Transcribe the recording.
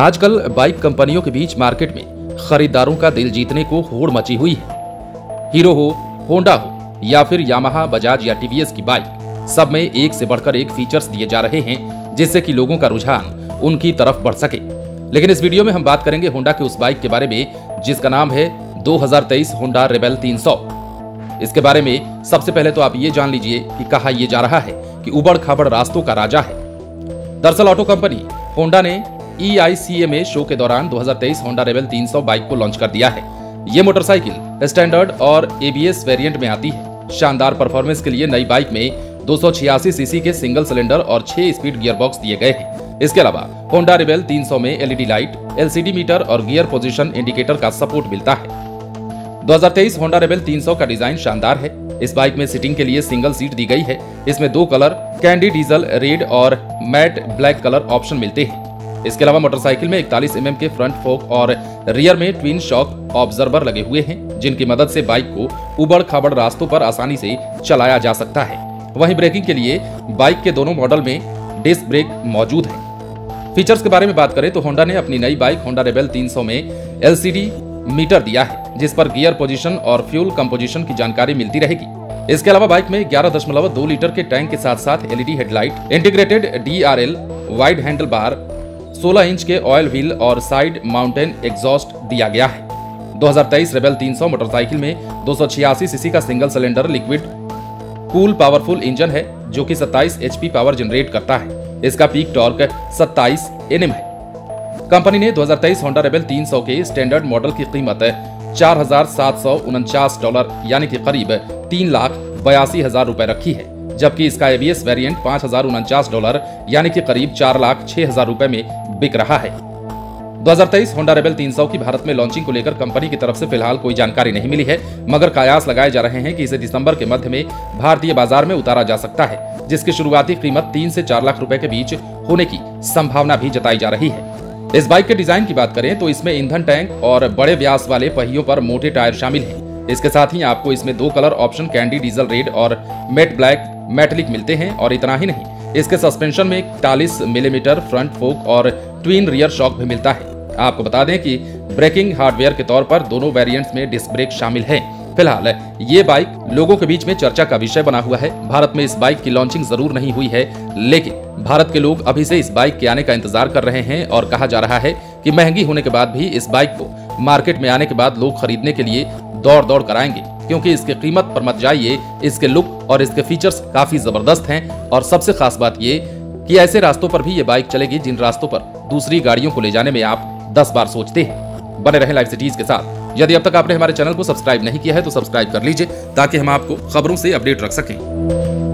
आजकल बाइक कंपनियों के बीच मार्केट में खरीदारों का दिल जीतने को होड़ मची हुई है। हीरो हो, होंडा हो या फिर यामाहा, बजाज या टीवीएस की बाइक, सब में एक से बढ़कर एक फीचर्स दिए जा रहे हैं जिससे कि लोगों का रुझान उनकी तरफ बढ़ सके। लेकिन इस वीडियो में हम बात करेंगे होंडा के उस बाइक के बारे में जिसका नाम है 2023 होंडा रेबेल 300। इसके बारे में सबसे पहले तो आप ये जान लीजिए कि कहा यह जा रहा है कि उबड़ खाबड़ रास्तों का राजा है। दरअसल ऑटो कंपनी होंडा ने EICMA शो के दौरान 2023 होंडा रेबेल 300 बाइक को लॉन्च कर दिया है। ये मोटरसाइकिल स्टैंडर्ड और ABS वेरिएंट में आती है। शानदार परफॉर्मेंस के लिए नई बाइक में 286 सीसी के सिंगल सिलेंडर और 6 स्पीड गियरबॉक्स दिए गए हैं। इसके अलावा होंडा रेबेल 300 में LED लाइट, LCD मीटर और गियर पोजीशन इंडिकेटर का सपोर्ट मिलता है। 2023 होंडा रेबेल 300 का डिजाइन शानदार है। इस बाइक में सीटिंग के लिए सिंगल सीट दी गई है। इसमें दो कलर कैंडी डीजल रेड और मैट ब्लैक कलर ऑप्शन मिलते हैं। इसके अलावा मोटरसाइकिल में 41 mm के फ्रंट फोक और रियर में ट्विन शॉक ऑब्जर्वर लगे हुए हैं जिनकी मदद से बाइक को उबड़ खाबड़ रास्तों पर आसानी से चलाया जा सकता है। वहीं ब्रेकिंग के लिए बाइक के दोनों मॉडल में डिस्क ब्रेक मौजूद है। फीचर्स के बारे में बात करें तो होंडा ने अपनी नई बाइक होंडा रेबेल 300 में LCD मीटर दिया है जिस पर गियर पोजीशन और फ्यूल कंपोजिशन की जानकारी मिलती रहेगी। इसके अलावा बाइक में 11.2 लीटर के टैंक के साथ साथ LED headlight, integrated DRL, wide handle bar, 16 inch के ऑयल व्हील और साइड माउंटेन एग्जॉस्ट दिया गया है। 2023 रेबेल 300 मोटरसाइकिल में 286 सीसी का single cylinder liquid cool powerful engine है जो कि 27 HP पावर जनरेट करता है। इसका पीक टॉर्क 27 Nm है। कंपनी ने 2023 होंडा रेबेल 300 के स्टैंडर्ड मॉडल की कीमत $4,749 यानी कि करीब $3,82,000 रुपए रखी है, जबकि इसका ABS वेरिएंट $5,049 यानी कि करीब $4,06,000 रुपए में बिक रहा है। 2023 होंडा रेबेल 300 की भारत में लॉन्चिंग को लेकर कंपनी की तरफ से फिलहाल कोई जानकारी नहीं मिली है, मगर कयास लगाए जा रहे हैं कि इसे दिसंबर के मध्य में भारतीय बाजार में उतारा जा सकता है, जिसकी शुरुआती कीमत 3 से 4 लाख रुपए के बीच होने की संभावना भी जताई जा रही है। इस बाइक के डिजाइन की बात करें तो इसमें ईंधन टैंक और बड़े व्यास वाले पहियों पर मोटे टायर शामिल हैं। इसके साथ ही आपको इसमें दो colour option candy diesel red और मैट ब्लैक मेटलिक मिलते हैं। और इतना ही नहीं, इसके सस्पेंशन में 41 मिलीमीटर फ्रंट फोक और ट्विन रियर शॉक भी मिलता है। आपको बता दें कि ब्रेकिंग हार्डवेयर के तौर पर दोनों वेरियंट में डिस्क ब्रेक शामिल है। फिलहाल ये बाइक लोगों के बीच में चर्चा का विषय बना हुआ है। भारत में इस बाइक की लॉन्चिंग जरूर नहीं हुई है, लेकिन भारत के लोग अभी से इस बाइक के आने का इंतजार कर रहे हैं और कहा जा रहा है कि महंगी होने के बाद भी इस बाइक को मार्केट में आने के बाद लोग खरीदने के लिए दौड़ दौड़ कराएंगे, क्योंकि इसकी कीमत पर मत जाइए। इसके लुक और इसके फीचर्स काफी जबरदस्त हैं और सबसे खास बात ये कि ऐसे रास्तों पर भी ये बाइक चलेगी जिन रास्तों पर दूसरी गाड़ियों को ले जाने में आप 10 बार सोचते हैं। बने रहे लाइव सिटीज के साथ। यदि अब तक आपने हमारे चैनल को सब्सक्राइब नहीं किया है तो सब्सक्राइब कर लीजिए ताकि हम आपको खबरों से अपडेट रख सकें।